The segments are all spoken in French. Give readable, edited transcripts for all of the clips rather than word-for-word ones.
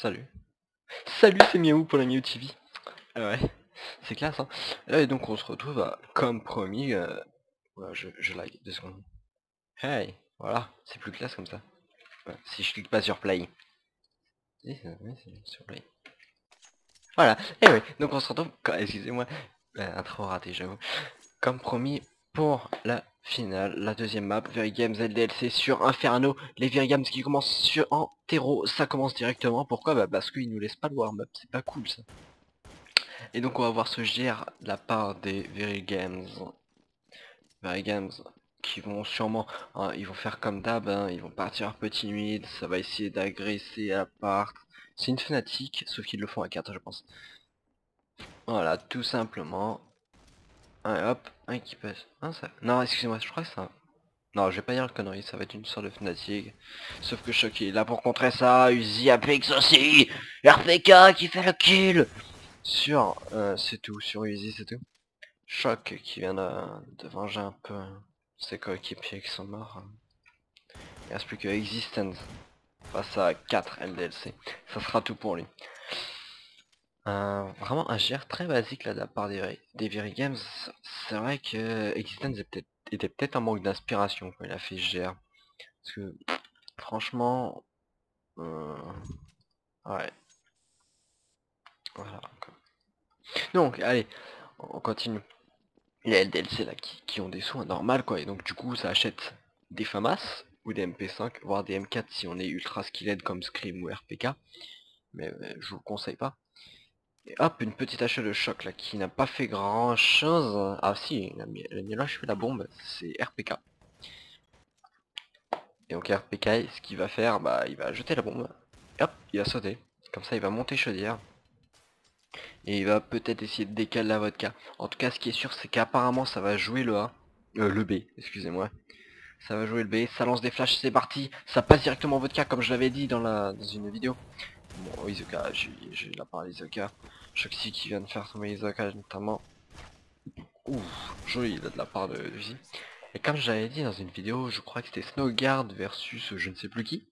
Salut. Salut, c'est Miaou pour la Miaou TV. Ah ouais, c'est classe, hein. Et donc on se retrouve à, comme promis... Voilà, je like, 2 secondes. Hey, voilà, c'est plus classe comme ça. Voilà, si je clique pas sur play. Si, c'est sur play. Voilà, et oui, donc on se retrouve, excusez-moi, intro raté, j'avoue. Comme promis, pour la finale, la deuxième map, VeryGames LDLC sur Inferno. Les VeryGames qui commencent en terreau, ça commence directement. Pourquoi? Bah parce qu'ils nous laissent pas le warm up, c'est pas cool ça. Et donc on va voir ce GR de la part des VeryGames. VeryGames qui vont sûrement, hein, ils vont faire comme d'hab, hein, ils vont partir petit nuit, ça va essayer d'agresser à part. C'est une fanatique, sauf qu'ils le font à 4 je pense. Voilà, tout simplement. Un hop, un qui passe. Hein, ça... Non, excusez-moi, je crois que ça... Non, je vais pas dire le connerie, ça va être une sorte de fanatique. Sauf que Shock est là pour contrer ça, Uzzi, Apex aussi, RPK qui fait le kill. Sur... c'est tout, sur Uzzi c'est tout. Shock qui vient de venger un peu ses coéquipiers qui sont morts. Il reste plus que Existence. Face à 4 LDLC, ça sera tout pour lui. Vraiment un GR très basique là de la part des VeryGames. C'est vrai que Existence était peut-être un manque d'inspiration quand il a fait GR. Parce que franchement... ouais. Voilà. Donc allez, on continue. Les LDLC là qui ont des soins normales quoi. Et donc du coup ça achète des FAMAS. Ou des MP5, voire des M4 si on est ultra skilled comme Scream ou RPK, mais je vous le conseille pas. Et hop, une petite achat de Shock là qui n'a pas fait grand chose. Ah si, là je fais la bombe, c'est RPK. Et donc RPK, ce qu'il va faire, bah il va jeter la bombe. Et hop, il va sauter. Comme ça il va monter chaudière. Et il va peut-être essayer de décaler la vodka. En tout cas ce qui est sûr c'est qu'apparemment ça va jouer le A. Le B, excusez-moi. Ça va jouer le B, ça lance des flashs, c'est parti, ça passe directement en vodka comme je l'avais dit dans une vidéo. Bon, Isoca, j'ai la part d'Isoca. Shoxy qui vient de faire tomber Isoca notamment. Ouf, joli là de la part de Uzzi. Et comme j'avais dit dans une vidéo, je crois que c'était Snowguard versus je ne sais plus qui.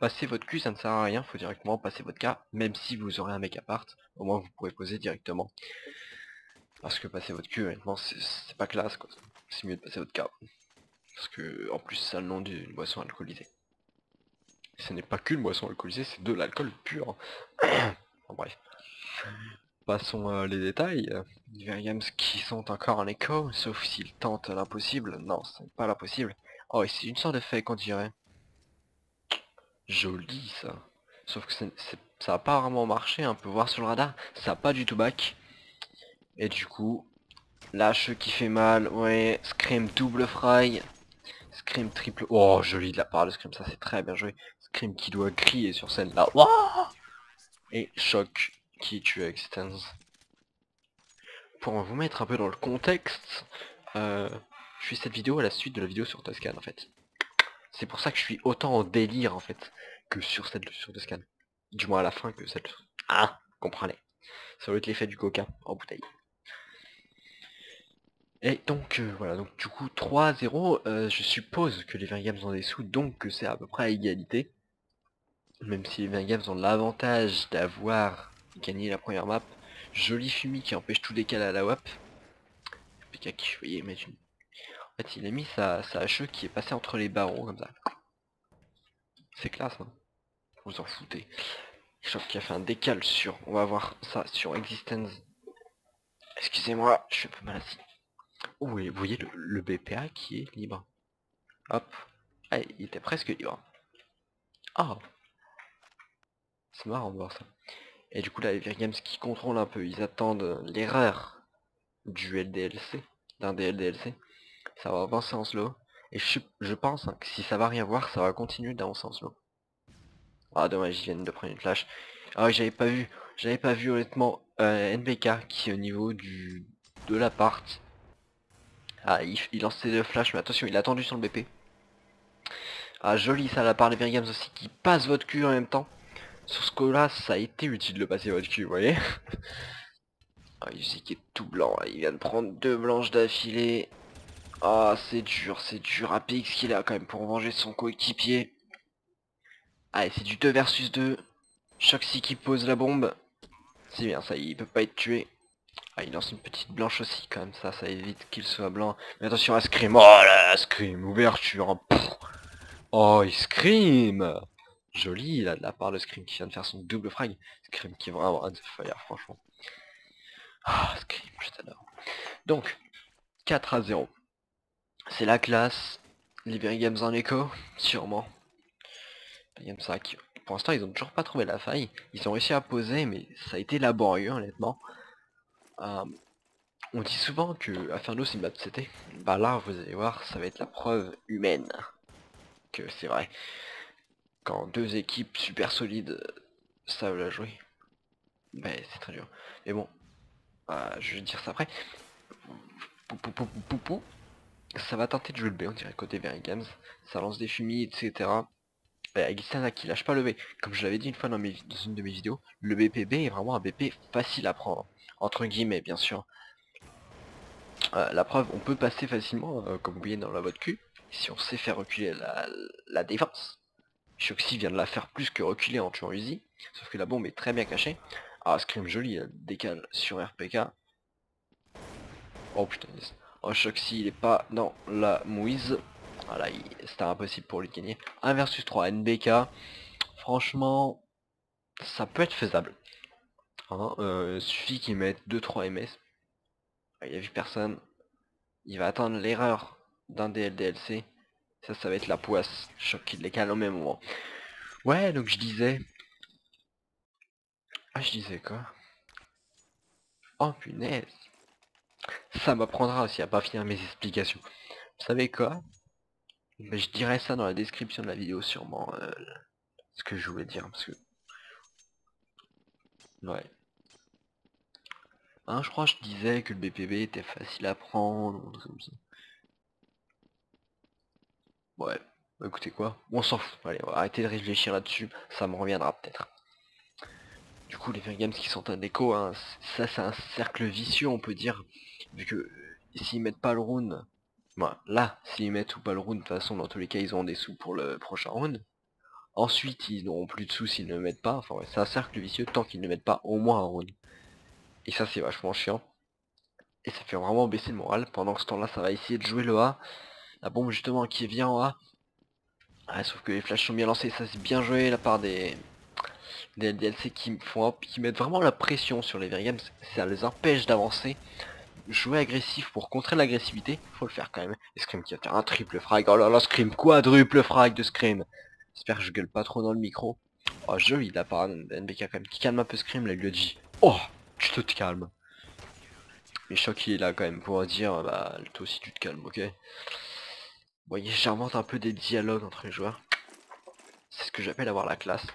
Passez votre cul, ça ne sert à rien, faut directement passer votre cas, même si vous aurez un mec appart, au moins vous pourrez poser directement. Parce que passer votre cul, honnêtement, c'est pas classe quoi, c'est mieux de passer votre cas. Parce que, en plus, ça a le nom d'une boisson alcoolisée. Ce n'est pas qu'une boisson alcoolisée, c'est de l'alcool pur. En bref. Passons les détails. Les VeryGames qui sont encore en écho, sauf s'ils tentent l'impossible. Non, ce n'est pas l'impossible. Oh, et c'est une sorte de fake, on dirait. Joli, ça. Sauf que ça n'a pas vraiment marché, on peut voir sur le radar. Ça n'a pas du tout back. Et du coup, lâche qui fait mal. Ouais, Scream double fry. Scream triple... Oh, joli de la part de Scream, ça c'est très bien joué. Scream qui doit crier sur scène là. Wouah, et Shock qui tue Existence. Pour vous mettre un peu dans le contexte, je fais cette vidéo à la suite de la vidéo sur Toscan en fait. C'est pour ça que je suis autant en délire en fait que sur celle sur Toscan. Du moins à la fin que celle... Ah, comprenez. Ça doit être l'effet du coca en bouteille. Et donc voilà, donc du coup 3-0, je suppose que les VeryGames ont des sous, donc que c'est à peu près à égalité. Même si les VeryGames ont l'avantage d'avoir gagné la première map. Joli fumi qui empêche tout décalé à la WAP. PK qui, vous voyez, imagine. En fait il a mis sa HE qui est passée entre les barreaux comme ça. C'est classe hein. Vous en foutez. Sauf qu'il a fait un décal sur, on va voir ça, sur Existence. Excusez-moi, je suis un peu mal assis. Oui, vous voyez le BPA qui est libre. Hop. Ah, il était presque libre. Oh. C'est marrant de voir ça. Et du coup là les VeryGames qui contrôlent un peu, ils attendent l'erreur du LDLC, d'un des LDLC. Ça va avancer en slow. Et je pense hein, que si ça va rien voir, ça va continuer d'avancer en slow. Ah dommage, ils viennent de prendre une flash. Ah j'avais pas vu honnêtement NBK qui est au niveau de l'appart. Ah, il lance ses 2 flashs, mais attention, il a attendu sur le BP. Ah, joli ça, la part des VeryGames aussi, qui passe votre cul en même temps. Sur ce coup-là, ça a été utile de passer votre cul, vous voyez. Ah, Uzzi qui est tout blanc, il vient de prendre 2 blanches d'affilée. Ah, c'est dur, Apex qu'il a quand même pour venger son coéquipier. Ah, et c'est du 2 versus 2. Shoxy qui pose la bombe. C'est bien, ça il peut pas être tué. Ah, il lance une petite blanche aussi quand même, ça évite qu'il soit blanc. Mais attention à Scream. Oh là, Scream, ouverture. Pff. Oh, il Scream. Joli là de la part de Scream qui vient de faire son double frag. Scream qui est vraiment un de fire franchement. Ah, oh, Scream, je t'adore. Donc, 4-0. C'est la classe. Les VeryGames en écho, sûrement. Game sac. Pour l'instant, ils ont toujours pas trouvé la faille. Ils ont réussi à poser, mais ça a été laborieux, honnêtement. On dit souvent que Inferno c'est une map CT. Bah là, vous allez voir, ça va être la preuve humaine que c'est vrai. Quand deux équipes super solides savent la jouer, bah c'est très dur. Mais bon, je vais dire ça après. Ça va tenter de jouer le B, on dirait côté VeryGames. Ça lance des fumis, etc. Existence qui lâche pas le B. Comme je l'avais dit une fois dans, une de mes vidéos, le BPB est vraiment un BP facile à prendre. Entre guillemets, bien sûr. La preuve, on peut passer facilement, comme vous voyez dans la botte Q, si on sait faire reculer la défense. Shoxy vient de la faire plus que reculer en tuant Uzzi, sauf que la bombe est très bien cachée. Ah, Scream joli, elle décale sur RPK. Oh putain, oh Shoxy il est pas dans la mouise. Voilà, c'était impossible pour lui de gagner. 1 versus 3, NBK. Franchement, ça peut être faisable. Hein, suffit qu'il mette 2-3 MS. Il a vu personne. Il va attendre l'erreur d'un LDLC. Ça va être la poisse. Choc qui les cale au même moment. Ouais, donc je disais... Ah, je disais quoi? Oh punaise. Ça m'apprendra aussi à pas finir mes explications. Vous savez quoi? Mais je dirais ça dans la description de la vidéo sûrement, ce que je voulais dire, parce que... Ouais. Hein, je crois que je disais que le BPB était facile à prendre, ou un truc comme ça. Ouais, écoutez quoi, on s'en fout, allez, on va arrêter de réfléchir là-dessus, ça me reviendra peut-être. Du coup, les VeryGames qui sont un écho, hein, ça c'est un cercle vicieux, on peut dire, vu que s'ils mettent pas le round... Là, s'ils mettent ou pas le round, de toute façon, dans tous les cas, ils auront des sous pour le prochain round. Ensuite, ils n'auront plus de sous s'ils ne le mettent pas. Enfin, ouais, c'est un cercle vicieux tant qu'ils ne mettent pas au moins un round. Et ça, c'est vachement chiant. Et ça fait vraiment baisser le moral. Pendant ce temps-là, ça va essayer de jouer le A. La bombe, justement, qui vient en A. Ah, sauf que les flashs sont bien lancés. Ça, c'est bien joué la part des LDLC qui mettent vraiment la pression sur les VeryGames. Ça les empêche d'avancer. Jouer agressif pour contrer l'agressivité, faut le faire quand même. Et Scream qui va faire un triple frag. Oh là là, Scream, quadruple frag de Scream. J'espère que je gueule pas trop dans le micro. Oh, joli la part NBK quand même, qui calme un peu Scream là, il lui dit oh, tu te calmes. Mais Shock il est là quand même pour dire bah toi aussi tu te calmes, ok. Vous voyez, j'invente un peu des dialogues entre les joueurs. C'est ce que j'appelle avoir la classe.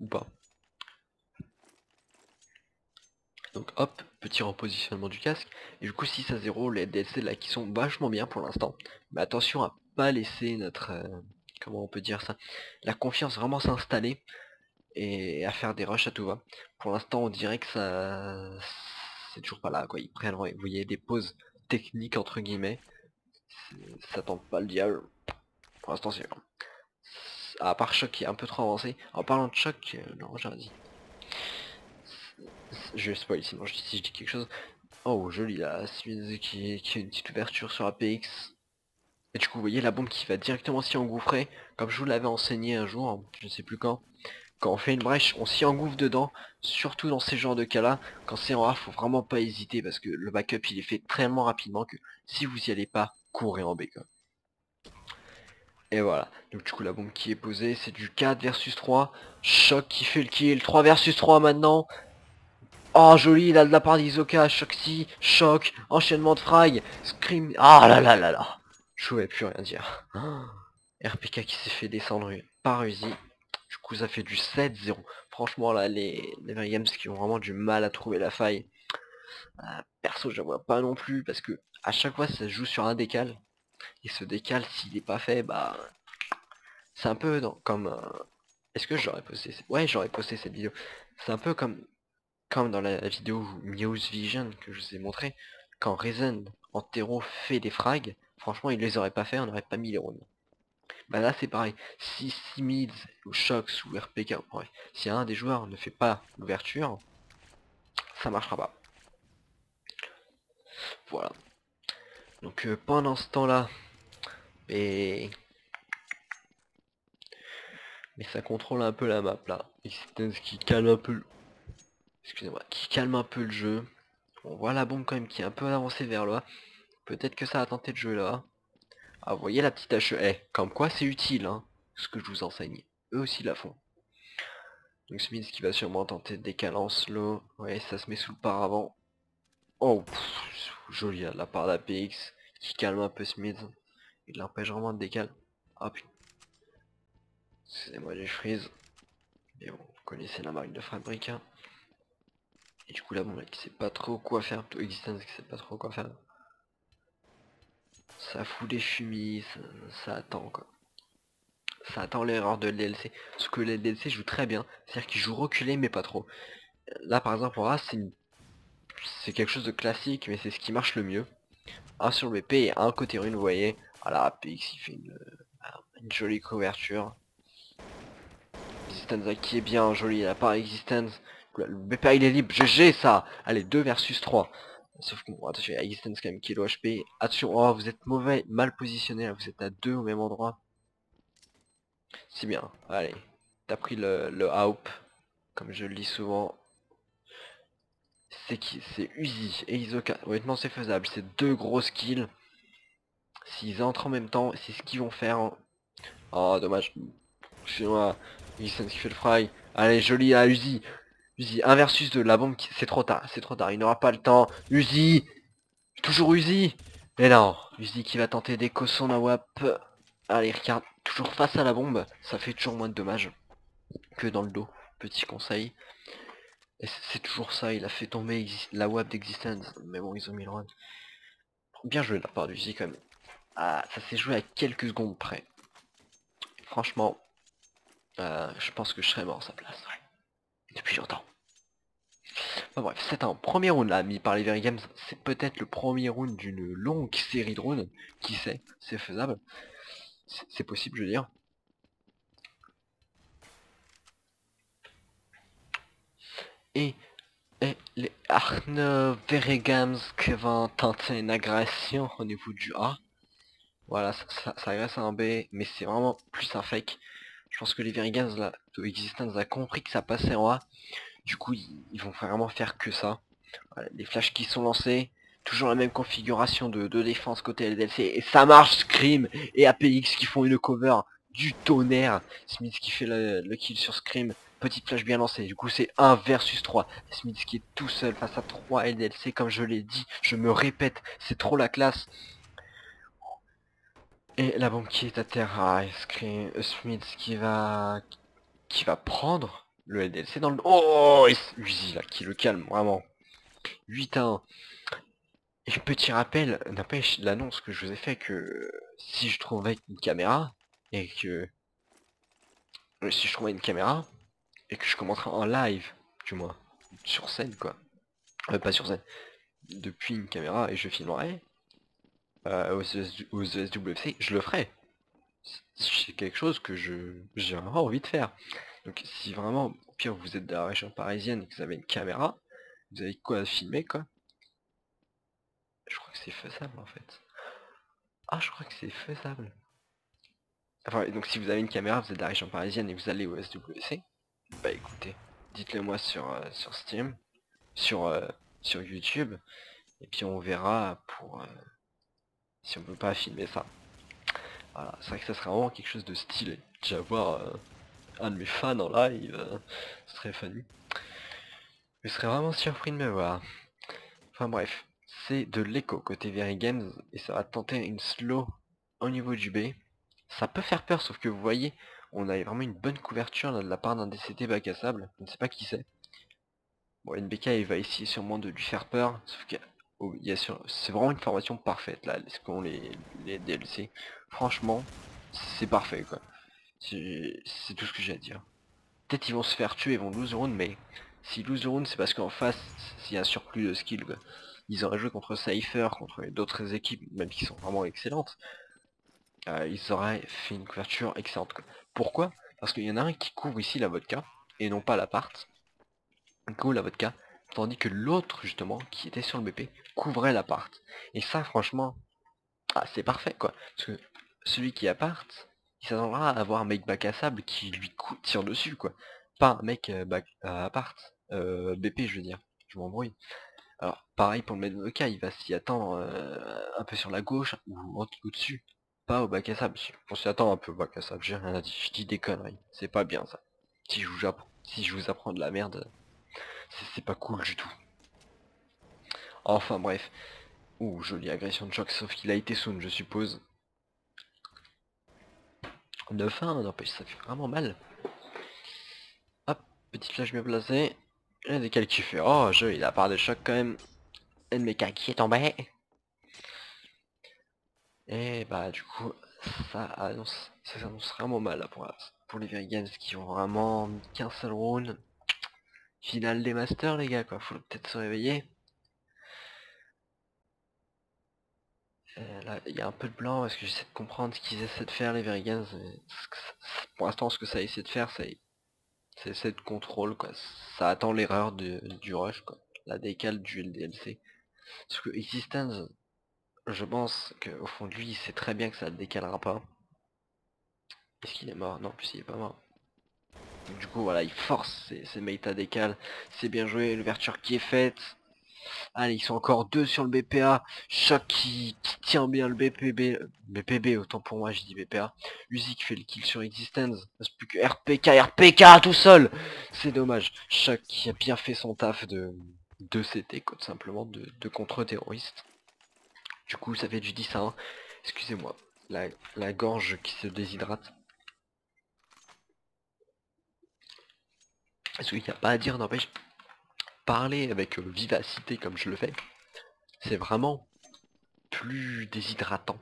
Ou pas. Donc hop, petit repositionnement du casque. Et du coup 6-0, les DLC là qui sont vachement bien pour l'instant. Mais attention à pas laisser notre... comment on peut dire ça? La confiance vraiment s'installer. Et à faire des rushs à tout va. Pour l'instant on dirait que ça... c'est toujours pas là quoi. Ils prennent, vous voyez, des pauses techniques entre guillemets. Ça tente pas le diable. Pour l'instant c'est... À part Shock qui est un peu trop avancé. En parlant de Shock... non j'ai rien dit. Je spoil sinon si je dis quelque chose. Oh joli là, Smith qui a une petite ouverture sur Apex. Et du coup vous voyez la bombe qui va directement s'y engouffrer. Comme je vous l'avais enseigné un jour, je ne sais plus quand. Quand on fait une brèche, on s'y engouffre dedans. Surtout dans ces genres de cas là. Quand c'est en A, faut vraiment pas hésiter. Parce que le backup il est fait tellement rapidement que si vous y allez pas, courez en B quoi. Et voilà, donc du coup la bombe qui est posée, c'est du 4-3. Shock qui fait le kill, 3-3 maintenant. Oh joli là de la part d'Isoca, Shoxy, Shock, enchaînement de frag, Scream... Ah là là là là, je pouvais plus rien dire. RPK qui s'est fait descendre par Uzzi. Du coup ça fait du 7-0. Franchement là les VeryGames qui ont vraiment du mal à trouver la faille. Perso je la vois pas non plus parce que à chaque fois ça se joue sur un décal. Et ce décal s'il est pas fait bah... C'est un peu dans... comme... Est-ce que j'aurais posté... Ouais j'aurais posté cette vidéo. C'est un peu comme... Comme dans la vidéo Miaou Vision que je vous ai montré, quand Reason en terreau fait des frags, franchement il les aurait pas fait, on n'aurait pas mis les rounds. Bah là c'est pareil, si Mids ou Shox ou RPK, bref, si un des joueurs ne fait pas l'ouverture, ça marchera pas. Voilà. Donc pendant ce temps là, mais ça contrôle un peu la map là. Existence qui calme un peu le... Excusez-moi, qui calme un peu le jeu. On voit la bombe quand même qui est un peu avancée vers là. Peut-être que ça a tenté de jouer là. Ah, vous voyez la petite hache, comme quoi c'est utile, hein, ce que je vous enseigne. Eux aussi la font. Donc Smith qui va sûrement tenter de décaler en slow. Ouais, ça se met sous le paravent. Oh, pff, joli là, de la part d'Apex, qui calme un peu Smith. Il l'empêche vraiment de décaler. Ah putain. Excusez-moi, j'ai freeze. Mais bon, vous connaissez la marque de fabrique. Hein. Et du coup là, bon, là, qui sait pas trop quoi faire. Plutôt Existence qui sait pas trop quoi faire. Ça fout des fumis, ça attend quoi. Ça attend l'erreur de LDLC. Parce que LDLC joue très bien. C'est-à-dire qu'il joue reculé mais pas trop. Là par exemple, A c'est une... quelque chose de classique, mais c'est ce qui marche le mieux. Un sur le BP et un côté rune, vous voyez. Ah là, Apex il fait une jolie couverture. Existence qui est bien joli, la part Existence. Le BP il est libre, GG ça. Allez, 2 versus 3. Sauf que, bon, attention, il y a Existence quand même qui est low HP. Attention, oh, vous êtes mauvais, mal positionné, vous êtes à 2 au même endroit. C'est bien, allez. T'as pris le AWP, comme je le dis souvent. C'est qui? C'est Uzzi et Isoca. Honnêtement, c'est faisable, c'est 2 gros skills. S'ils entrent en même temps, c'est ce qu'ils vont faire. Hein. Oh, dommage. Chinois, Existence qui fait le fry. Allez, joli à Uzzi. Uzzi, 1 versus 2, la bombe, qui... c'est trop tard, il n'aura pas le temps. Uzzi, toujours Uzzi. Mais non, Uzzi qui va tenter d'éco son AWAP. Allez, regarde, toujours face à la bombe, ça fait toujours moins de dommages que dans le dos, petit conseil. Et c'est toujours ça, il a fait tomber l'AWAP d'Existence, mais bon, ils ont mis le run. Bien joué de la part d'Uzzi quand même. Ah, ça s'est joué à quelques secondes près. Franchement, je pense que je serais mort à sa place, ouais. Depuis longtemps. Enfin, bref, c'est un premier round là mis par les VeryGames. C'est peut-être le premier round d'une longue série de rounds. Qui sait, c'est faisable. C'est possible, je veux dire. Et les Arne VeryGames qui vont tenter une agression au niveau du A. Voilà, ça agresse un B, mais c'est vraiment plus un fake. Je pense que les VeryGames là, de Existence a compris que ça passait en A. Du coup, ils vont vraiment faire que ça. Voilà, les flashs qui sont lancés. Toujours la même configuration de défense côté LDLC. Et ça marche, Scream et Apex qui font une cover du tonnerre. Smith qui fait le kill sur Scream. Petite flash bien lancée. Du coup, c'est 1 versus 3. Smith qui est tout seul face à 3 LDLC. Comme je l'ai dit, je me répète, c'est trop la classe. Et la bombe qui est à terre, Scream, Smith qui va prendre le LDLC dans le... Oh, Uzzi là, qui le calme, vraiment. 8-1. Et petit rappel, n'empêche l'annonce que je vous ai fait que si je trouvais une caméra, et que... Si je trouvais une caméra, et que je commencerais en live, du moins, sur scène quoi. Pas sur scène, depuis une caméra, et je filmerais. Aux ESWC, je le ferai. C'est quelque chose que j'ai vraiment envie de faire. Donc si vraiment, au pire, vous êtes de la région parisienne et que vous avez une caméra, vous avez quoi à filmer quoi. Je crois que c'est faisable en fait. Ah, je crois que c'est faisable. Enfin, donc si vous avez une caméra, vous êtes de la région parisienne et vous allez au ESWC, bah écoutez, dites-le moi sur Steam, sur YouTube, et puis on verra pour... Si on peut pas filmer ça. Voilà, c'est vrai que ça serait vraiment quelque chose de stylé. Déjà voir un de mes fans en live, ce serait funny. Je serais vraiment surpris de me voir. Enfin bref, c'est de l'écho côté VeryGames et ça va tenter une slow au niveau du B. Ça peut faire peur, sauf que vous voyez, on a vraiment une bonne couverture là, de la part d'un DCT bac à sable. Je ne sais pas qui c'est. Bon, NBK il va essayer sûrement de lui faire peur, sauf que... Oh, c'est vraiment une formation parfaite là, ce qu'on les DLC. Franchement, c'est parfait quoi. C'est tout ce que j'ai à dire. Peut-être ils vont se faire tuer, ils vont lose round, mais si lose round c'est parce qu'en face, s'il y a un surplus de skill, quoi. Ils auraient joué contre Cypher, contre d'autres équipes, même qui sont vraiment excellentes. ils auraient fait une couverture excellente. Pourquoi? Parce qu'il y en a un qui couvre ici la vodka, et non pas l'appart. Il couvre la vodka, tandis que l'autre, justement, qui était sur le BP, couvrait l'appart. Et ça, franchement, ah, c'est parfait, quoi. Parce que celui qui appart, il s'attendra à avoir un mec bac à sable qui lui tire dessus, quoi. Pas un mec BP, je veux dire. Je m'embrouille. Alors, pareil pour le mec de cas, il va s'y attendre un peu sur la gauche ou au-dessus. Pas au bac à sable. On s'y attend un peu au bac à sable, j'ai rien à dire. Je dis des conneries. C'est pas bien, ça. Si je vous apprends de la merde, c'est pas cool du tout. Enfin, bref. Ouh, jolie agression de Shox, sauf qu'il a été soon, je suppose. De fin, n'empêche, ça fait vraiment mal. Hop, petite flèche bien placée. Il y a des calques qui fait. Oh, joli, la part de Shox quand même. NBK qui est tombé. Et bah, du coup, ça annonce vraiment mal là, pour les VeryGames qui ont vraiment qu'un seul round. Finale des masters, les gars, quoi. Faut peut-être se réveiller. Là, il y a un peu de blanc parce que j'essaie de comprendre ce qu'ils essaient de faire, les VeryGames. Pour l'instant, ce que ça essaie de faire, c'est essayer de contrôle, quoi. Ça attend l'erreur du rush, quoi. La décale du LDLC. Parce que Existence, je pense qu'au fond de lui, il sait très bien que ça ne décalera pas. Est-ce qu'il est mort? Non, en plus il est pas mort. Donc, du coup, voilà, il force ses méta décales. C'est bien joué, l'ouverture qui est faite. Allez, ils sont encore deux sur le BPA. Shock qui tient bien le BPB, autant pour moi, je dis BPA. Uzzi qui fait le kill sur Existence. Il reste plus que RPK tout seul. C'est dommage. Shock qui a bien fait son taf de CT, quoi, simplement, de contre-terroriste. Du coup, ça fait du 10 à 1. Excusez-moi, la gorge qui se déshydrate. Parce qu'il n'y a pas à dire, n'empêche. Parler avec vivacité comme je le fais, c'est vraiment plus déshydratant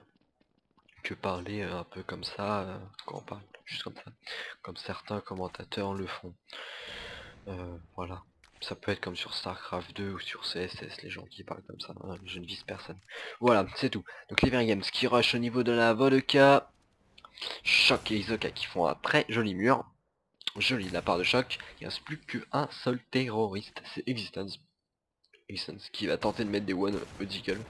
que parler un peu comme ça, quand on parle juste comme ça, comme certains commentateurs le font. Voilà, ça peut être comme sur Starcraft 2 ou sur CSS, les gens qui parlent comme ça, hein, je ne vise personne. Voilà, c'est tout. Donc les VeryGames qui rushent au niveau de la vodka, Shock et Isoca qui font un très joli mur. Joli de la part de Shock, il ne reste plus qu'un seul terroriste, c'est Existence. Existence qui va tenter de mettre des one audible,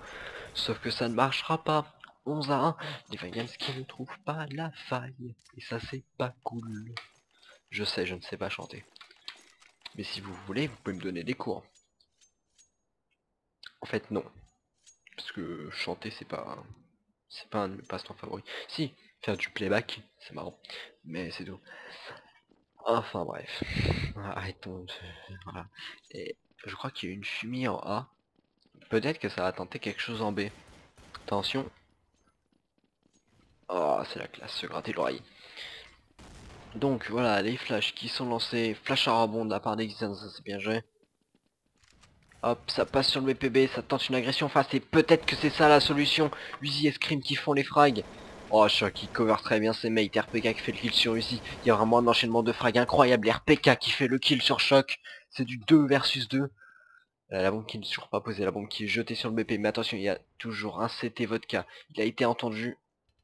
sauf que ça ne marchera pas. 11 à 1, les VeryGames qui ne trouvent pas la faille, et ça c'est pas cool. Je sais, je ne sais pas chanter, mais si vous voulez, vous pouvez me donner des cours. En fait non, parce que chanter c'est pas un de mes passe-temps favoris. Si, faire du playback, c'est marrant, mais c'est tout. Enfin bref, arrêtons, voilà. Et je crois qu'il y a une fumée en A. Peut-être que ça va tenter quelque chose en B. Attention. Oh, c'est la classe, se gratter l'oreille. Donc voilà, les flashs qui sont lancés. Flash à rebond de la part d'Existence, ça c'est bien joué. Hop, ça passe sur le BPB, ça tente une agression face et peut-être que c'est ça la solution. Uzzi et Scream qui font les frags. Oh, Shock qui cover très bien ses mates, RPK qui fait le kill sur Uzzi, il y a vraiment un enchaînement de frags incroyable, RPK qui fait le kill sur Shock, c'est du 2 versus 2. La bombe qui n'est toujours pas posée, la bombe qui est jetée sur le BP, mais attention, il y a toujours un CT vodka, il a été entendu.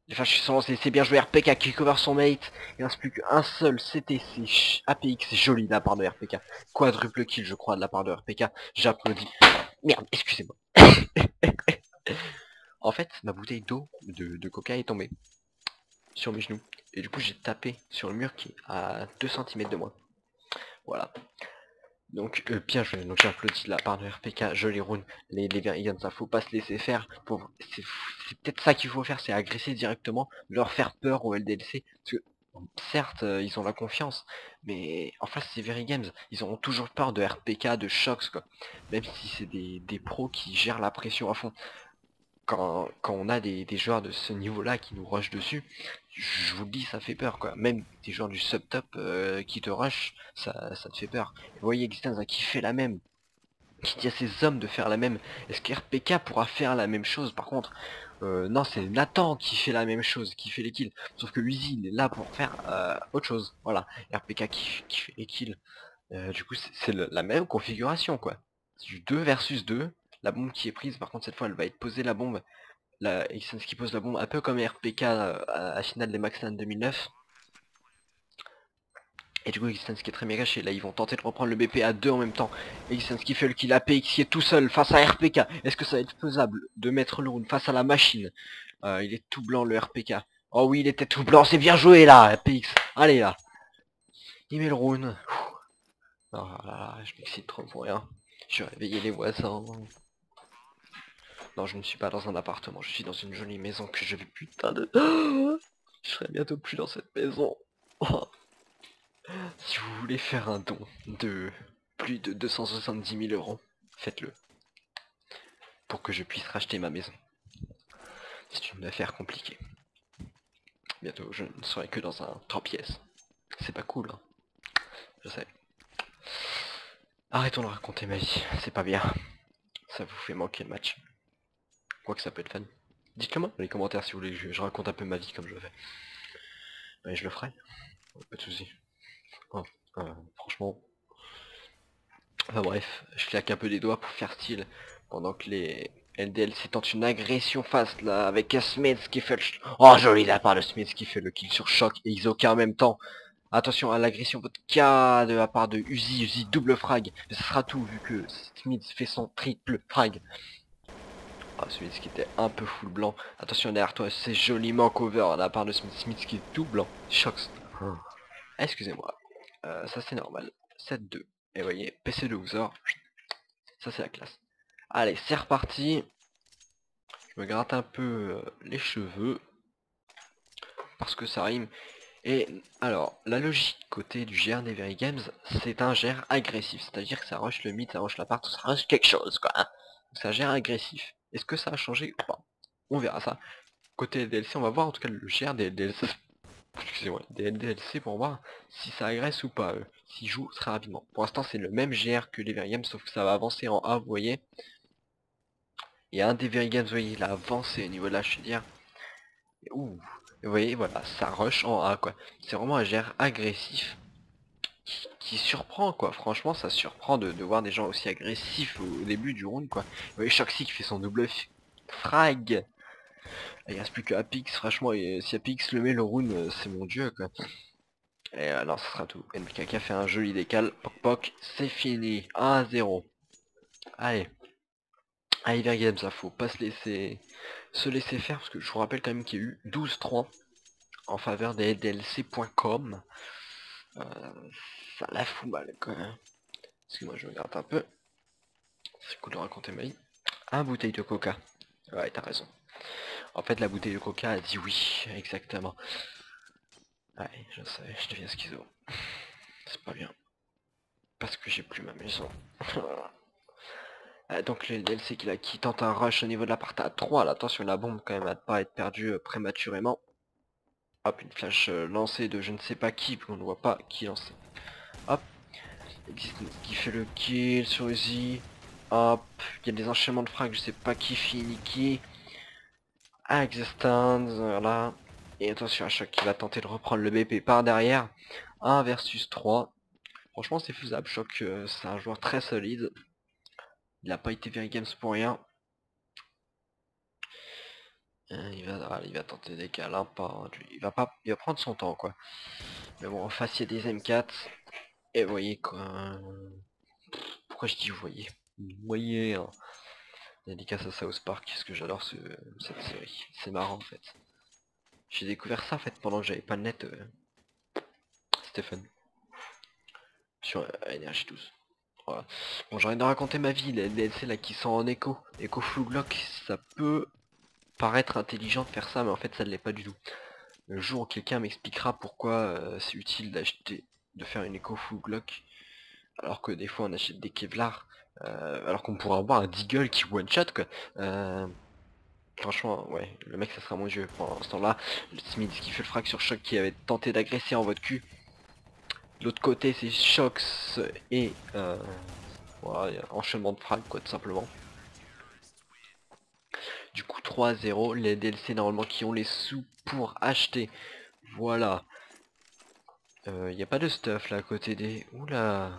Les flashs sont lancés, c'est bien joué, RPK qui cover son mate, il ne reste plus qu'un seul CT, c'est Apex, c'est joli de la part de RPK, quadruple kill je crois de la part de RPK, j'applaudis. Merde, excusez-moi. En fait, ma bouteille d'eau de coca est tombée sur mes genoux. Et du coup, j'ai tapé sur le mur qui est à 2 cm de moi. Voilà. Donc, bien joué. Donc, j'applaudis de la part de RPK. Joli round. Les VeryGames, ça faut pas se laisser faire. C'est peut-être ça qu'il faut faire, c'est agresser directement, leur faire peur au LDLC. Parce que, certes, ils ont la confiance, mais en face, ces VeryGames, ils auront toujours peur de RPK, de Shox, quoi. Même si c'est des pros qui gèrent la pression à fond. Quand on a des joueurs de ce niveau-là qui nous rushent dessus, je vous le dis, ça fait peur, quoi. Même des joueurs du sub-top qui te rushent, ça te fait peur. Et vous voyez Existence qui fait la même, qui dit à ses hommes de faire la même. Est-ce que RPK pourra faire la même chose? Par contre, non, c'est Nathan qui fait la même chose, qui fait les kills. Sauf que Uzzi, il est là pour faire autre chose. Voilà, RPK qui fait les kills. Du coup, c'est la même configuration, quoi. Du 2 versus 2. La bombe qui est prise, par contre cette fois elle va être posée, la bombe. Existence qui pose la bombe, un peu comme RPK à finale des Maxland 2009. Et du coup Existence qui est très méga caché, là ils vont tenter de reprendre le BP à 2 en même temps. Existence qui fait le kill APX qui est tout seul face à RPK. Est-ce que ça va être faisable de mettre le round face à la machine? Il est tout blanc le RPK. Oh oui il était tout blanc, c'est bien joué là APX. Allez là. Il met le round. Oh là là, je m'excite trop pour rien. Je vais réveiller les voisins. Non je ne suis pas dans un appartement, je suis dans une jolie maison que je vais putain de... Je serai bientôt plus dans cette maison. Oh. Si vous voulez faire un don de plus de 270 000 €, faites-le. Pour que je puisse racheter ma maison. C'est une affaire compliquée. Bientôt, je ne serai que dans un 3 pièces. C'est pas cool, hein. Je sais. Arrêtons de raconter ma vie, c'est pas bien. Ça vous fait manquer le match. Quoique ça peut être fun. Dites-le moi dans les commentaires si vous voulez que je raconte un peu ma vie comme je fais. Mais je le ferai. Pas de soucis. Oh, franchement. Enfin bref, je claque un peu des doigts pour faire style. Pendant que les LDLC tentent une agression face là avec Smith qui fait le... Oh joli la part de Smith qui fait le kill sur Shock et Isoca en même temps. Attention à l'agression vodka de la part de Uzzi, Uzzi double frag. Mais ce sera tout vu que Smith fait son triple frag. Ah, Smith qui était un peu full blanc. Attention derrière toi, c'est joliment cover à la part de Smith. Smith qui est tout blanc. Shox. Excusez-moi. Ça c'est normal, 7-2, et vous voyez, PC de Uzor, ça c'est la classe. Allez, c'est reparti, je me gratte un peu les cheveux, parce que ça rime, et alors, la logique côté du GR des VeryGames, c'est un GR agressif, c'est-à-dire que ça rush le mythe, ça rush la part, ça rush quelque chose, quoi, c'est un GR agressif. Est-ce que ça a changé ou pas? On verra ça. Côté DLC, on va voir, en tout cas, le GR des DLC... Excusez-moi, des LDLC pour voir si ça agresse ou pas, s'ils jouent très rapidement. Pour l'instant c'est le même GR que les VeryGames, sauf que ça va avancer en A, vous voyez. Et un des VeryGames, vous voyez, il a avancé au niveau de la chaudière. Ouh, vous voyez, voilà, ça rush en A, quoi. C'est vraiment un GR agressif qui surprend, quoi. Franchement, ça surprend de voir des gens aussi agressifs au début du round, quoi. Vous voyez, Shoxy qui fait son double frag. Il reste plus que Apex, franchement, et si Apex le met le round, c'est mon dieu, quoi. Et alors, ça sera tout. NBK a fait un joli décal, poc poc, c'est fini, 1-0. Allez. Allez, VeryGames, ça faut pas se laisser faire, parce que je vous rappelle quand même qu'il y a eu 12-3 en faveur des LDLC.com. Ça la fout mal, quoi. Excusez-moi, je me gratte un peu. C'est cool de raconter ma vie. Un bouteille de coca. Ouais, t'as raison. En fait, la bouteille de coca a dit oui, exactement. Ouais, je sais, je deviens schizo. C'est pas bien. Parce que j'ai plus ma maison. Donc, le DLC qui tente un rush au niveau de l'appart à 3. Là, attention, la bombe quand même à ne pas être perdue prématurément. Hop, une flash lancée de je ne sais pas qui, on ne voit pas qui lancer. Hop. Existence qui fait le kill sur Uzzi. Hop. Il y a des enchaînements de frags, je sais pas qui finit qui. Existence, voilà. Et attention à Shock qui va tenter de reprendre le BP par derrière. 1 versus 3. Franchement c'est faisable, Shock c'est un joueur très solide. Il n'a pas été VeryGames pour rien. Il va tenter des câlins, il va prendre son temps quoi. Mais bon en face il y a des M4. Et vous voyez quoi. Pourquoi je dis vous voyez? Vous voyez hein. Dédicace à South Park, parce que j'adore cette série. C'est marrant en fait. J'ai découvert ça en fait pendant que j'avais pas de net. C'était fun. Sur NRJ12. Voilà. Bon j'ai envie de raconter ma vie, les DLC là qui sont en écho. Écho Fluglock, ça peut paraître intelligent de faire ça, mais en fait ça ne l'est pas du tout. Le jour où quelqu'un m'expliquera pourquoi c'est utile d'acheter, de faire une écho Fluglock, alors que des fois on achète des Kevlar. Alors qu'on pourrait avoir un Deagle qui one shot quoi. Franchement ouais le mec ça sera mon dieu pendant ce temps là. Le Smith qui fait le frag sur Shock qui avait tenté d'agresser en votre cul. De l'autre côté c'est Shox et voilà, y a un enchaînement de frag quoi tout simplement. Du coup 3-0 les DLC normalement qui ont les sous pour acheter. Voilà. Y a pas de stuff là à côté des... Oula.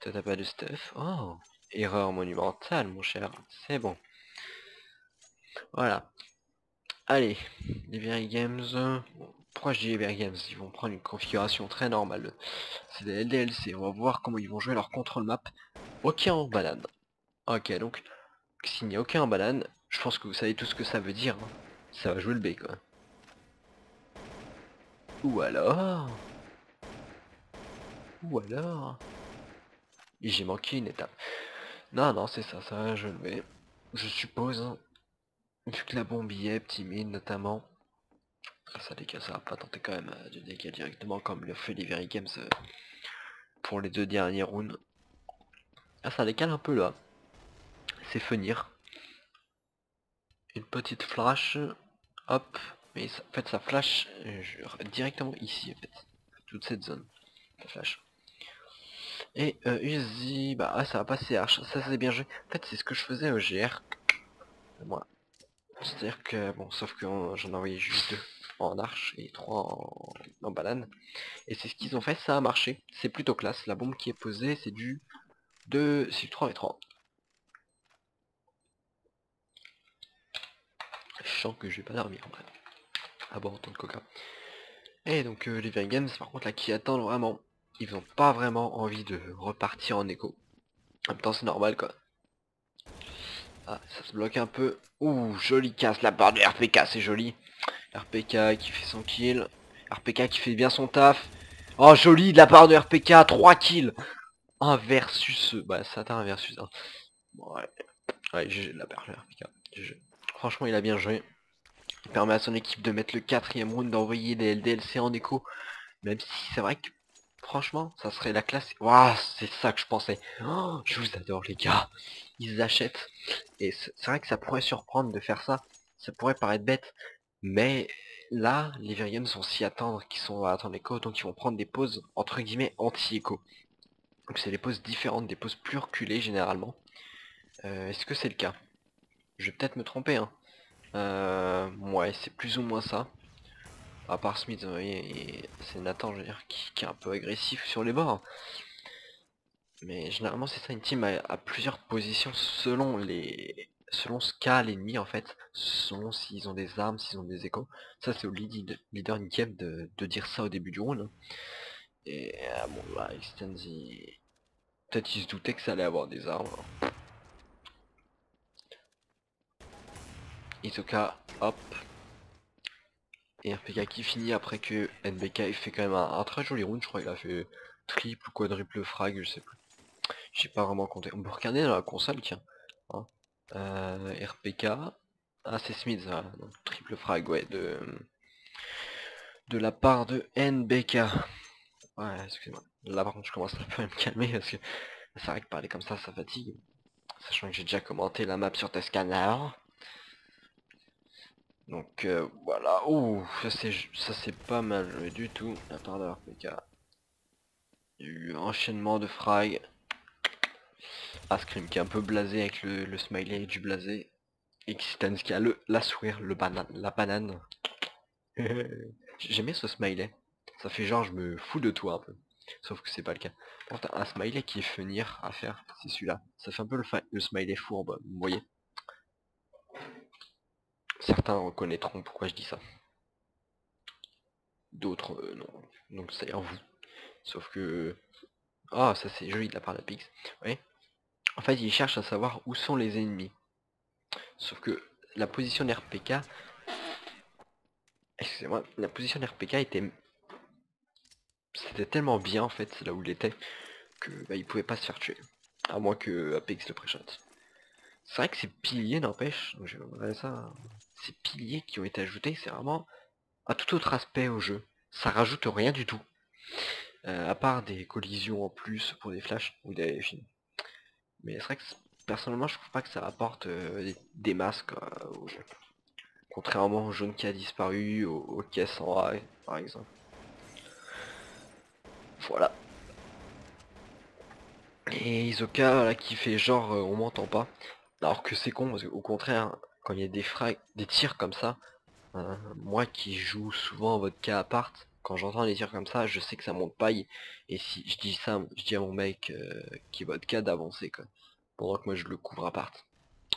T'as pas de stuff. Oh. Erreur monumentale mon cher, c'est bon. Voilà. Allez, les VeryGames. Pourquoi je dis les VeryGames? Ils vont prendre une configuration très normale. C'est des LDLC. On va voir comment ils vont jouer leur control map. Aucun en banane. Ok, donc s'il n'y a aucun en banane, je pense que vous savez tout ce que ça veut dire. Hein. Ça va jouer le B, quoi. Ou alors... J'ai manqué une étape. Non, c'est ça, ça va jouer le B. Je suppose... Hein. Vu que la bombe y est, petit mine notamment. Ça dégage, ça va pas tenter quand même de dégâts directement comme le fait les VeryGames pour les deux derniers rounds. Ah, ça décale un peu là. C'est finir. Une petite flash. Hop. Mais ça, en fait ça flash directement ici en fait. Toute cette zone. Ça flash. Et Uzzi, bah ça va passer H. Ça c'est bien joué. En fait c'est ce que je faisais au GR. Moi. C'est-à-dire que, bon, sauf que j'en ai envoyé juste 2 en arche et 3 en banane. Et c'est ce qu'ils ont fait, ça a marché. C'est plutôt classe, la bombe qui est posée, c'est du 2, c'est du 3v3. Je sens que je vais pas dormir, en vrai. Ah bon, autant de coca. Et donc, les VeryGames, par contre, là, qui attendent vraiment. Ils ont pas vraiment envie de repartir en écho. En même temps, c'est normal, quoi. Ah, ça se bloque un peu. Ouh, joli casse, la barre de RPK, c'est joli. RPK qui fait son kill. RPK qui fait bien son taf. Oh, joli, de la barre de RPK, 3 kills. 1 versus... Bah, ça atteint un versus 1. Ouais, GG de la barre de RPK. GG. Franchement, il a bien joué. Il permet à son équipe de mettre le 4ème round, d'envoyer des LDLC en écho. Même si c'est vrai que, franchement, ça serait la classe. Waouh, c'est ça que je pensais. Oh, je vous adore, les gars. Ils achètent, et c'est vrai que ça pourrait surprendre de faire ça, ça pourrait paraître bête, mais là les VeryGames vont s'y attendre, qu'ils sont à attendre l'écho, donc ils vont prendre des pauses entre guillemets anti-écho, donc c'est des pauses différentes, des pauses plus reculées généralement. Est-ce que c'est le cas? Je vais peut-être me tromper, hein. Ouais, c'est plus ou moins ça, à part Smith, vous voyez, c'est Nathan, je veux dire, qui est un peu agressif sur les bords. Mais généralement c'est ça, une team à plusieurs positions selon les ce qu'a l'ennemi en fait, selon s'ils ont des armes, s'ils ont des échos. Ça c'est au leader in-game de dire ça au début du round. Et bon là, Ex6TenZ, peut-être il se doutait que ça allait avoir des armes. Isoca, hop. Et RPK qui finit après que NBK il fait quand même un très joli round, je crois il a fait triple ou quadruple frag, je sais plus. J'ai pas vraiment compté. On peut regarder dans la console, tiens. Hein, RPK. Ah, c'est Smith, hein. Donc, triple frag, ouais, de la part de NBK. Ouais, excusez-moi. Là, par contre, je commence un peu à me calmer, parce que c'est vrai que parler comme ça fatigue. Sachant que j'ai déjà commenté la map sur Toscan. Donc, voilà. Ouh, ça c'est pas mal joué du tout, la part de RPK. Il y a eu un enchaînement de frags. Ah, Scream qui est un peu blasé avec le smiley du blasé. Existence qui a la sourire, la banane. J'aimais ce smiley. Ça fait genre je me fous de toi un peu. Sauf que c'est pas le cas. Quand t'as un smiley qui est funir à faire, c'est celui-là. Ça fait un peu le smiley fourbe, vous voyez. Certains reconnaîtront pourquoi je dis ça. D'autres non. Donc c'est en vous. Sauf que... Ah, ça c'est joli de la part d'Apex. Oui. En fait, ils cherchent à savoir où sont les ennemis. Sauf que la position d'RPK... Excusez-moi, la position d'RPK était... C'était tellement bien en fait, là où il était, que bah, il pouvait pas se faire tuer. À moins que Apex le pré-shot. C'est vrai que ces piliers n'empêchent... Je vais ça. Ces piliers qui ont été ajoutés, c'est vraiment un tout autre aspect au jeu. Ça rajoute rien du tout. À part des collisions en plus pour des flashs ou des films. Mais c'est vrai que personnellement je trouve pas que ça apporte des masques au jeu. Contrairement au jaune qui a disparu, aux caisses en A par exemple. Voilà. Et Isoca là qui fait genre on m'entend pas. Alors que c'est con parce qu'au contraire, quand il y a des tirs comme ça, moi qui joue souvent en votre cas à part, quand j'entends les tirs comme ça, je sais que ça monte paille. Et si je dis ça, je dis à mon mec qui est vodka d'avancer quoi. Pendant que moi je le couvre à part.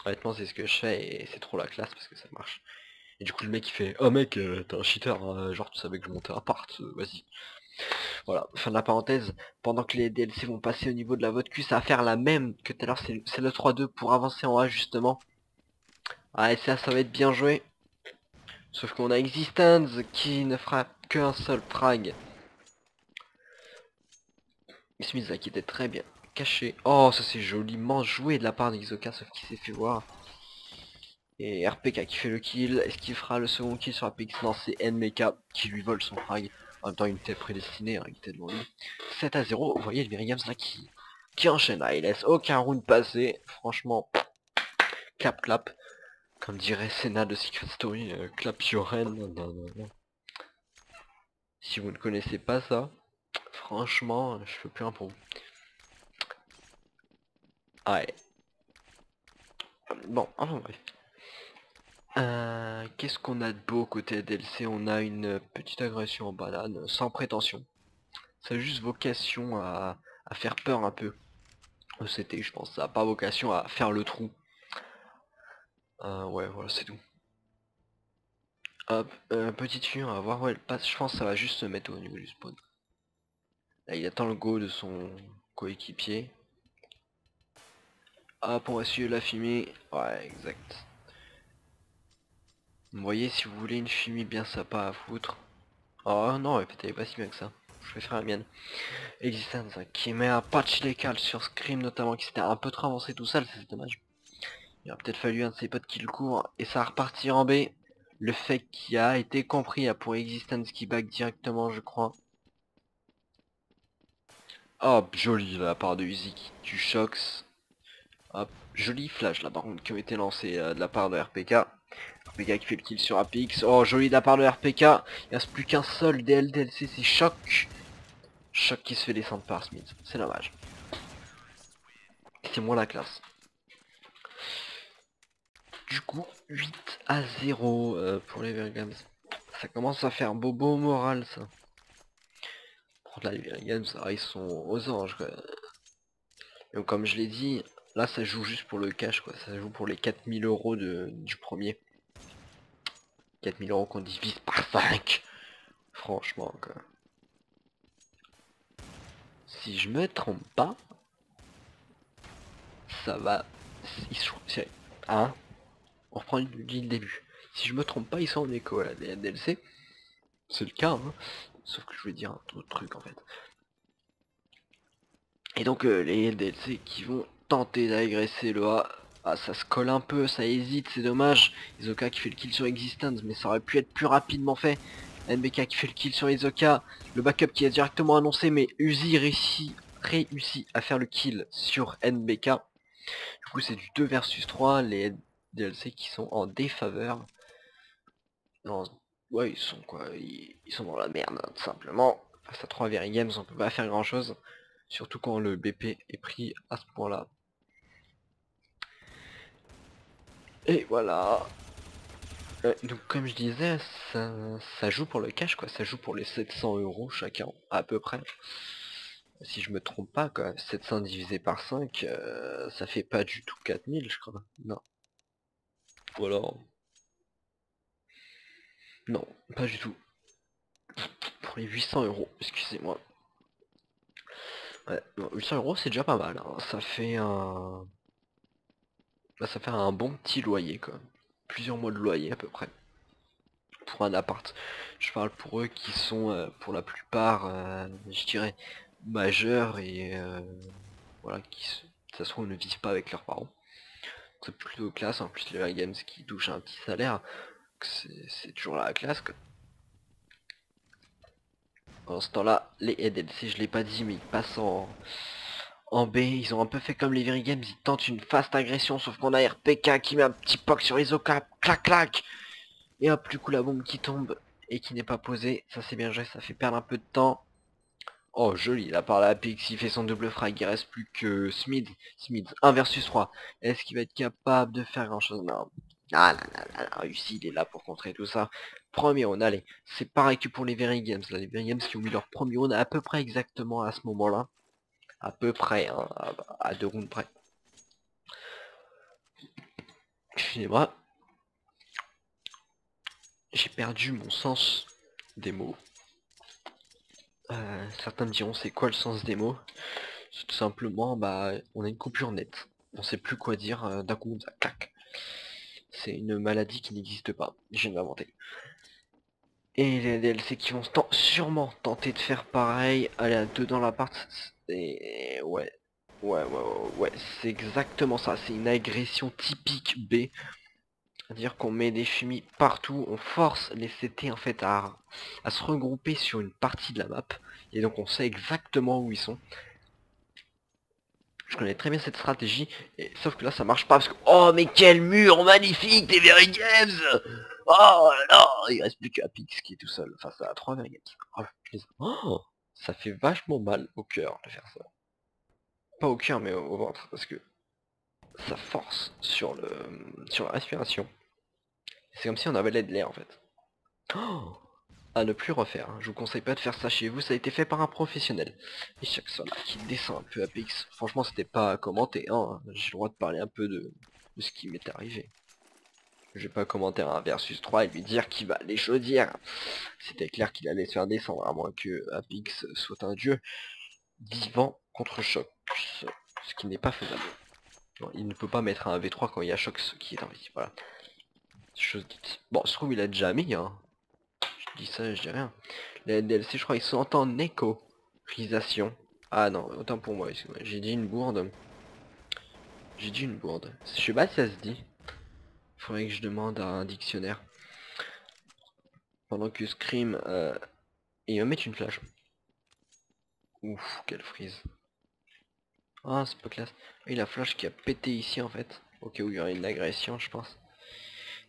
Honnêtement c'est ce que je fais et c'est trop la classe parce que ça marche. Et du coup le mec il fait oh mec t'es un cheater, genre tu savais que je montais un part, vas-y. Voilà, fin de la parenthèse. Pendant que les DLC vont passer au niveau de la vote cul, ça va faire la même que tout à l'heure, c'est le 3-2 pour avancer en A justement. Ah et ça va être bien joué. Sauf qu'on a Existence qui ne fera qu'un seul frag. Smith qui était très bien caché. Oh ça c'est joliment joué de la part d'Isoca, sauf qu'il s'est fait voir. Et RPK qui fait le kill. Est-ce qu'il fera le second kill sur Apex? Non, c'est NBK qui lui vole son frag. En même temps il était prédestiné, hein, il était devant lui. 7-0, vous voyez le VeryGames là qui enchaîne. Ah, il laisse aucun round passer. Franchement, clap clap. Comme dirait Senna de Secret Story, clap your hand. Si vous ne connaissez pas ça, franchement, je fais plus un pour vous. Ouais. Bon, enfin bref. Qu'est-ce qu'on a de beau côté DLC? On a une petite agression en banane, sans prétention. Ça a juste vocation à faire peur un peu. C'était, je pense, ça n'a pas vocation à faire le trou. Ouais, voilà, c'est tout. Hop, petite fure, on va voir où elle passe. Je pense que ça va juste se mettre au niveau du spawn. Là, il attend le go de son coéquipier. Hop, on va suivre la fumée. Ouais, exact. Vous voyez, si vous voulez une fumée bien sympa à foutre. Oh non, elle est pas si bien que ça. Je vais faire la mienne. Existence hein, qui met un patch légal sur Scream notamment, qui s'était un peu trop avancé tout seul, c'est dommage. Il a peut-être fallu un de ses potes qui le court et ça va repartir en B. Le fait qui a été compris là, pour Existence qui back directement je crois. Hop, joli la part de Uzzi qui tue Shox. Hop, joli flash là par contre qui a été lancé de la part de RPK. RPK qui fait le kill sur Apex. Oh joli de la part de RPK. Il ne reste plus qu'un seul des LDLC, c'est Shock. Shock qui se fait descendre par Smith. C'est dommage. C'est moins la classe. Du coup 8-0 pour les VeryGames. Ça commence à faire bobo moral ça. Pour là les VeryGames, ah, ils sont aux anges quoi. Donc comme je l'ai dit, là ça joue juste pour le cash quoi, ça joue pour les 4000 € du premier. 4000 € qu'on divise par 5. Franchement quoi. Si je me trompe pas, ça va. Ils sont. Hein, on reprend le début. Si je me trompe pas, ils sont en écho à la DLC. C'est le cas, hein. Sauf que je vais dire un autre truc en fait. Et donc les DLC qui vont tenter d'agresser le A. Ah ça se colle un peu, ça hésite, c'est dommage. Isoca qui fait le kill sur Existence, mais ça aurait pu être plus rapidement fait. NBK qui fait le kill sur Isoca. Le backup qui est directement annoncé, mais Uzzi réussit à faire le kill sur NBK. Du coup c'est du 2 vs 3, les DLC qui sont en défaveur. Non, ouais ils sont quoi, ils sont dans la merde hein, tout simplement. Face à 3 VeryGames on peut pas faire grand chose. Surtout quand le BP est pris à ce point là. Et voilà. Donc comme je disais, ça joue pour le cash quoi. Ça joue pour les 700 € chacun à peu près. Si je me trompe pas quoi. 700 divisé par 5, ça fait pas du tout 4000 je crois. Non. Ou alors... Non, pas du tout. Pour les 800 €, excusez-moi. Ouais, bon, 800 € c'est déjà pas mal, hein. Ça fait un... Bah, ça fait un bon petit loyer quoi. Plusieurs mois de loyer à peu près. Pour un appart. Je parle pour eux qui sont pour la plupart, je dirais, majeurs et voilà, qui ça se trouve ne vivent pas avec leurs parents. C'est plutôt classe, en plus les VeryGames qui touchent un petit salaire, c'est toujours la classe quoi. En ce temps-là, les DLC, je l'ai pas dit, mais ils passent en B. Ils ont un peu fait comme les VeryGames, ils tentent une fast agression, sauf qu'on a RPK qui met un petit poc sur Isoca, clac clac. Et hop, du coup la bombe qui tombe et qui n'est pas posée, ça c'est bien joué, ça fait perdre un peu de temps. Oh joli, là par la Apex, il fait son double frag, il reste plus que Smith. Smith, 1 vs 3. Est-ce qu'il va être capable de faire grand chose? Non. Ah là, Russie, il est là pour contrer tout ça. Premier round, allez, c'est pareil que pour les VeryGames, là, les VeryGames qui ont mis leur premier round à peu près exactement à ce moment-là. À peu près, hein, à 2 rounds près. Excusez-moi. j'ai perdu mon sens des mots. Certains me diront c'est quoi le sens des mots? C'est tout simplement, bah, on a une coupure nette. On sait plus quoi dire, d'un coup ça claque. C'est une maladie qui n'existe pas, je viens de l'inventer. Et les DLC qui vont sûrement tenter de faire pareil, aller à deux dans l'appart, c'est... Ouais, c'est exactement ça, c'est une agression typique B. C'est-à-dire qu'on met des chimies partout, on force les CT en fait à se regrouper sur une partie de la map, et donc on sait exactement où ils sont. Je connais très bien cette stratégie, et... sauf que là ça marche pas parce que... Oh mais quel mur magnifique des VeryGames! Oh là, il reste plus qu'Apex qui est tout seul face à 3 VeryGames. Oh, ça fait vachement mal au cœur de faire ça. Pas au cœur mais au ventre, parce que ça force sur la respiration. C'est comme si on avait de l'air en fait. Oh, à ne plus refaire, hein. Je vous conseille pas de faire ça chez vous, ça a été fait par un professionnel. Et chaque fois là qui descend un peu à Apex, franchement c'était pas à commenter, hein. J'ai le droit de parler un peu de ce qui m'est arrivé. Je vais pas commenter un versus 3 et lui dire qu'il va les chaudières. C'était clair qu'il allait se faire descendre, à moins que Apex soit un dieu vivant contre Shox, ce qui n'est pas faisable. Bon, il ne peut pas mettre un V3 quand il y a Shox qui est en vie, voilà. Chose dite. Bon, se trouve il a déjà mis, hein. Je dis ça, je dis rien. Les DLC, je crois, ils sont en éco-risation. Ah non, autant pour moi, j'ai dit une bourde. J'ai dit une bourde. Je sais pas si ça se dit. Faudrait que je demande à un dictionnaire. Pendant que Scream... et me mettre une flash. Ouf, quelle frise. Ah, c'est pas classe. Et la flash qui a pété ici en fait. Au cas où il y aurait une agression, je pense.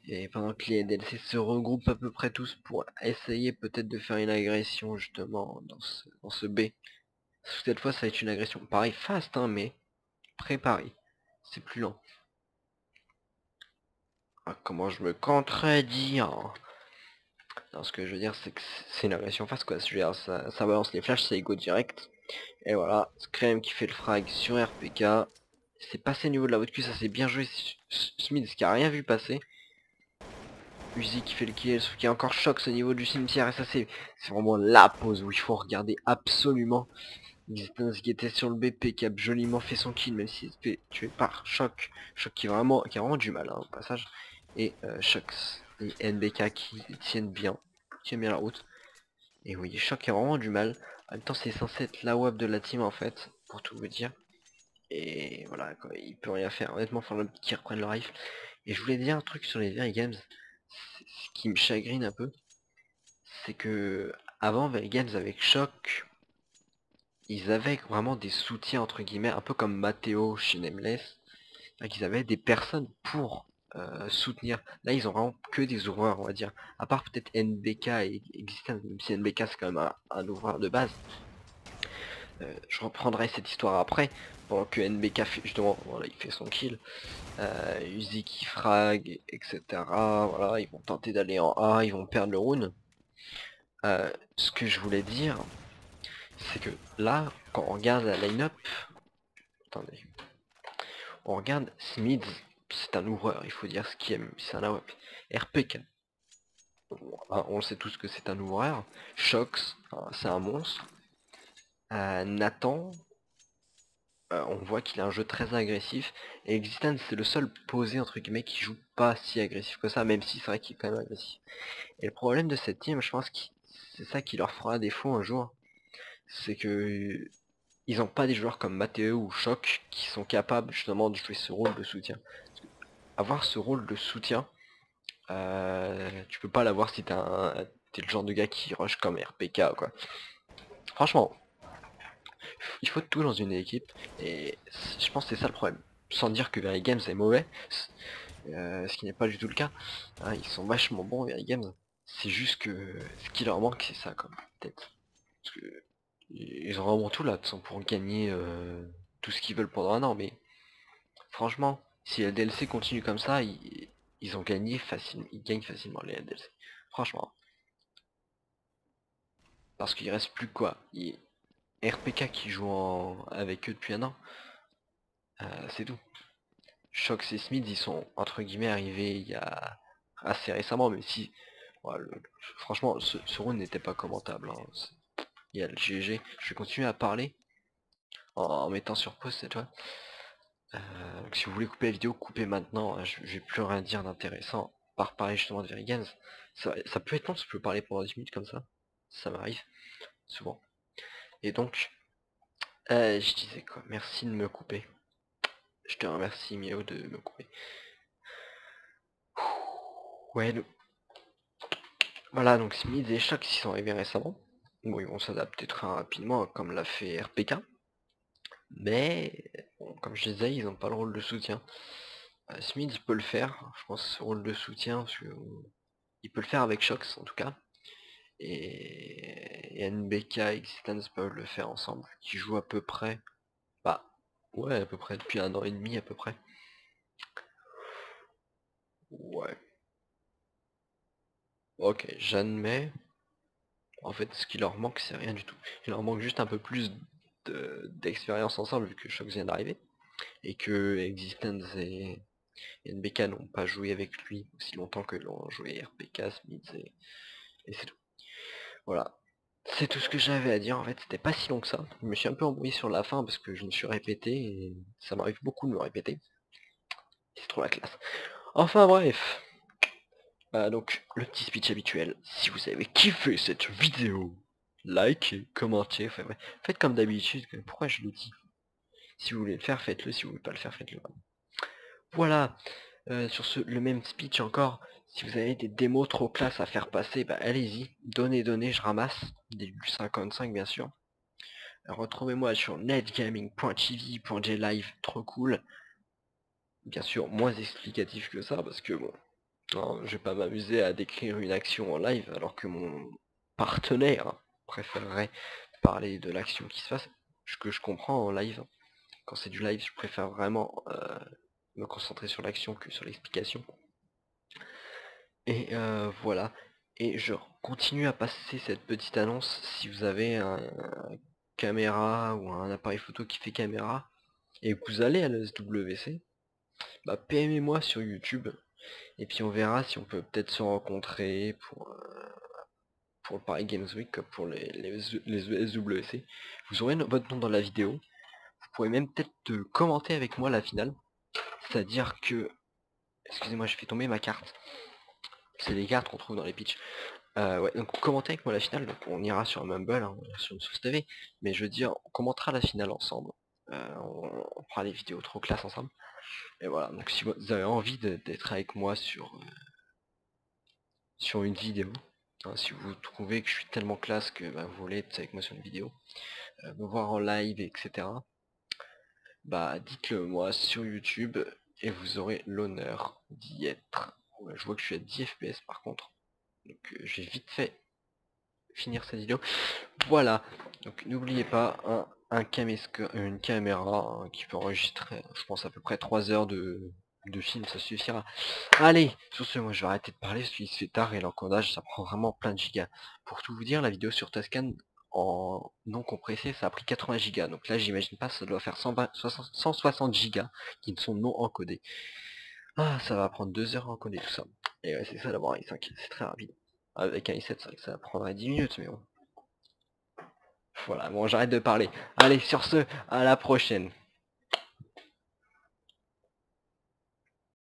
Et pendant que les DLC se regroupent à peu près tous pour essayer peut-être de faire une agression justement dans ce B. Cette fois ça va être une agression. Pareil, fast hein, mais préparé. C'est plus lent. Ah, comment je me contredis hein. Non, ce que je veux dire c'est que c'est une agression fast quoi. Je veux dire, ça balance les flashs, c'est égo direct. Et voilà, Scream qui fait le frag sur RPK. C'est passé au niveau de la voie de cul, ça s'est bien joué. Smith qui a rien vu passer. Uzzi qui fait le kill, sauf qu'il y a encore Shox au niveau du cimetière, et ça c'est vraiment la pause où il faut regarder absolument. Existence qui était sur le BP, qui a joliment fait son kill, même s'il se fait tuer par Shox. Shox qui a vraiment du mal hein, au passage. Et Shox et NBK qui tiennent bien la route. Et oui, Shox qui a vraiment du mal. En même temps c'est censé être la WAP de la team en fait, pour tout vous dire. Et voilà, quoi, il peut rien faire, honnêtement, il faut qu'ils reprennent le rifle. Et je voulais dire un truc sur les VeryGames. Ce qui me chagrine un peu, c'est que avant VeryGames avec Shox, ils avaient vraiment des soutiens entre guillemets, un peu comme Mateo chez Nameless, qu'ils avaient des personnes pour soutenir. Là ils ont vraiment que des ouvreurs on va dire, à part peut-être NBK et Existence, même si NBK c'est quand même un ouvreur de base. Je reprendrai cette histoire après, pendant que NBK fait, justement, voilà, il fait son kill, Uzzi qui frag, etc. Voilà, ils vont tenter d'aller en A, ils vont perdre le round. Ce que je voulais dire, c'est que là, quand on regarde la line-up, attendez, on regarde Smith, c'est un ouvreur, il faut dire ce qu'il aime, c'est un AWP, RPK. On le sait tous que c'est un ouvreur, Shox, c'est un monstre. Nathan, on voit qu'il a un jeu très agressif, et Existence c'est le seul posé entre guillemets qui joue pas si agressif que ça, même si c'est vrai qu'il est quand même agressif. Et le problème de cette team, je pense que c'est ça qui leur fera défaut un jour, c'est que ils ont pas des joueurs comme Mateo ou Shox qui sont capables justement de jouer ce rôle de soutien. Avoir ce rôle de soutien, tu peux pas l'avoir si t'es le genre de gars qui rush comme RPK quoi. Franchement, il faut tout dans une équipe, et je pense que c'est ça le problème. Sans dire que VeryGames est mauvais, ce qui n'est pas du tout le cas. Hein, ils sont vachement bons VeryGames. C'est juste que ce qui leur manque, c'est ça, comme peut-être. Parce que ils ont vraiment tout là, pour gagner tout ce qu'ils veulent pendant un an. Mais franchement, si les DLC continue comme ça, ils ont gagné facilement. Ils gagnent facilement les DLC. Franchement, parce qu'il reste plus quoi. RPK qui joue avec eux depuis un an, c'est tout. Shox et Smith, ils sont entre guillemets arrivés il y a assez récemment, même si Ouais, franchement, ce round n'était pas commentable. Hein. Il y a le GG. Je vais continuer à parler en mettant sur pause cette fois. Donc si vous voulez couper la vidéo, coupez maintenant. Hein. Je vais plus rien dire d'intéressant. Par parler justement de VeryGames. Ça peut être long si je peux parler pendant 10 minutes comme ça. Ça m'arrive. Souvent. Et donc, je disais quoi. Merci de me couper. Je te remercie Miaou de me couper. Ouais, donc... Voilà, donc Smith et Shox ils sont arrivés récemment. Bon, ils vont s'adapter très rapidement comme l'a fait RPK. Mais, bon, comme je disais, ils n'ont pas le rôle de soutien. Smith il peut le faire, je pense, rôle de soutien, parce que, il peut le faire avec Shox en tout cas. Et NBK et Existence peuvent le faire ensemble, qui jouent à peu près... Ouais, à peu près depuis 1 an et demi à peu près. Ouais. Ok, j'admets. En fait, ce qui leur manque, c'est rien du tout. Il leur manque juste un peu plus d'expérience ensemble, vu que Shox vient d'arriver. Et que Existence et NBK n'ont pas joué avec lui aussi longtemps que l'ont joué RPK, Smith et c'est tout. Voilà. C'est tout ce que j'avais à dire, en fait c'était pas si long que ça. Je me suis un peu embrouillé sur la fin parce que je me suis répété et ça m'arrive beaucoup de me répéter. C'est trop la classe. Enfin bref. Voilà donc le petit speech habituel. Si vous avez kiffé cette vidéo, likez, commentez, enfin, ouais. Faites comme d'habitude, pourquoi je le dis. Si vous voulez le faire, faites-le, si vous voulez pas le faire, faites-le. Voilà, sur ce, le même speech encore. Si vous avez des démos trop classe à faire passer, bah allez-y, donnez, je ramasse, du 55 bien sûr. Retrouvez-moi sur netgaming.tv.jlive, trop cool. Bien sûr, moins explicatif que ça, parce que bon, non, je vais pas m'amuser à décrire une action en live, alors que mon partenaire préférerait parler de l'action qui se passe, ce que je comprends en live. Quand c'est du live, je préfère vraiment me concentrer sur l'action que sur l'explication. Et voilà, et je continue à passer cette petite annonce. Si vous avez un caméra ou un appareil photo qui fait caméra et que vous allez à l'ESWC, bah PM-moi sur YouTube et puis on verra si on peut peut-être se rencontrer pour le Paris Games Week, comme pour les ESWC. Vous aurez votre nom dans la vidéo, vous pourrez même peut-être commenter avec moi la finale, c'est-à-dire que... Excusez-moi, j'ai fait tomber ma carte. C'est les cartes qu'on trouve dans les pitchs. Ouais, donc commentez avec moi la finale, donc on ira sur Mumble, hein, sur une Source TV, mais je veux dire, on commentera la finale ensemble. On fera des vidéos trop classe ensemble. Et voilà, donc si vous avez envie d'être avec moi sur une vidéo, hein, si vous trouvez que je suis tellement classe que bah, vous voulez être avec moi sur une vidéo, me voir en live, etc. Bah dites-le moi sur YouTube et vous aurez l'honneur d'y être. Ouais, je vois que je suis à 10 fps par contre, donc j'ai vite fait finir cette vidéo. Voilà, donc n'oubliez pas une caméra qui peut enregistrer, je pense à peu près 3 heures de film, ça suffira. Allez, sur ce, moi je vais arrêter de parler parce qu'il se fait tard et l'encodage ça prend vraiment plein de gigas. Pour tout vous dire, la vidéo sur Toscan en non compressé ça a pris 80 gigas, donc là j'imagine pas, ça doit faire 160 gigas qui ne sont non encodés. Ah, ça va prendre 2 heures à encoder tout ça. Et ouais, c'est ça d'avoir un i5, c'est très rapide. Avec un i7, ça, ça prendrait 10 minutes, mais bon. Voilà, bon, j'arrête de parler. Allez, sur ce, à la prochaine.